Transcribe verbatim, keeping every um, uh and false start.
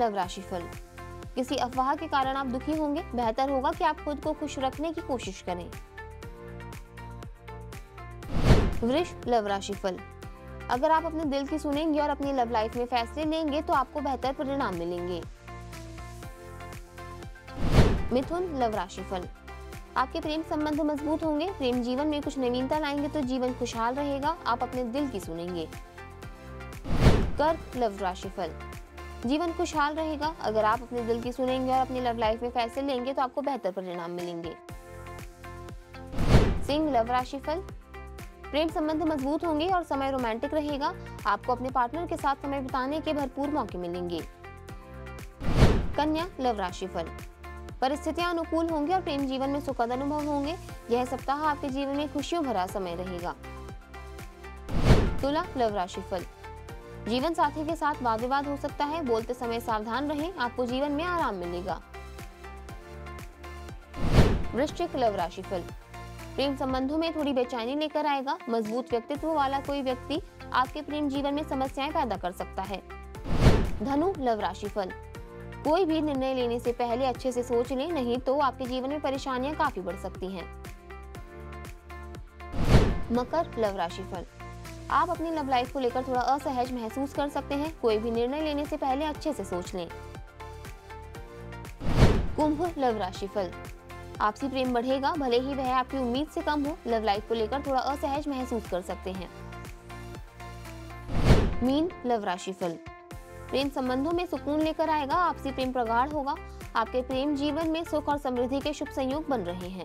Love राशिफल। किसी अफवाह के कारण आप दुखी होंगे, बेहतर होगा कि आप खुद को खुश रखने की कोशिश करें। वृष लव राशिफल। अगर आप अपने दिल की सुनेंगे और अपनी लव लाइफ में फैसले लेंगे तो आपको बेहतर परिणाम मिलेंगे। मिथुन लव राशिफल। आपके प्रेम संबंध मजबूत होंगे, प्रेम जीवन में कुछ नवीनता लाएंगे तो जीवन खुशहाल रहेगा, आप अपने दिल की सुनेंगे। कर्क लव राशिफल। जीवन खुशहाल रहेगा, अगर आप अपने दिल की सुनेंगे और अपनी लव लाइफ में फैसले लेंगे तो आपको बेहतर परिणाम मिलेंगे। सिंह लव राशिफल। प्रेम संबंध मजबूत होंगे और समय रोमांटिक रहेगा, आपको अपने पार्टनर के साथ समय बिताने के भरपूर मौके मिलेंगे। कन्या लव राशिफल। परिस्थितियां अनुकूल होंगी और प्रेम जीवन में सुखद अनुभव होंगे, यह सप्ताह आपके जीवन में खुशियों भरा समय रहेगा। तुला लव राशिफल। जीवन साथी के साथ वाद विवाद हो सकता है, बोलते समय सावधान रहें, आपको जीवन में आराम मिलेगा। वृश्चिक लव राशिफल। प्रेम संबंधों में थोड़ी बेचैनी लेकर आएगा, मजबूत व्यक्तित्व वाला कोई व्यक्ति आपके प्रेम जीवन में समस्याएं पैदा कर सकता है। धनु लव राशिफल। कोई भी निर्णय लेने से पहले अच्छे से सोच लें, नहीं तो आपके जीवन में परेशानियां काफी बढ़ सकती हैं। मकर लव राशिफल। आप अपनी लव लाइफ को लेकर थोड़ा असहज महसूस कर सकते हैं, कोई भी निर्णय लेने से पहले अच्छे से सोच लें। कुंभ लव राशिफल। आपसी प्रेम बढ़ेगा, भले ही वह आपकी उम्मीद से कम हो, लव लाइफ को लेकर थोड़ा असहज महसूस कर सकते हैं। मीन लव राशिफल। प्रेम संबंधों में सुकून लेकर आएगा, आपसी प्रेम प्रगाढ़ होगा, आपके प्रेम जीवन में सुख और समृद्धि के शुभ संयोग बन रहे हैं।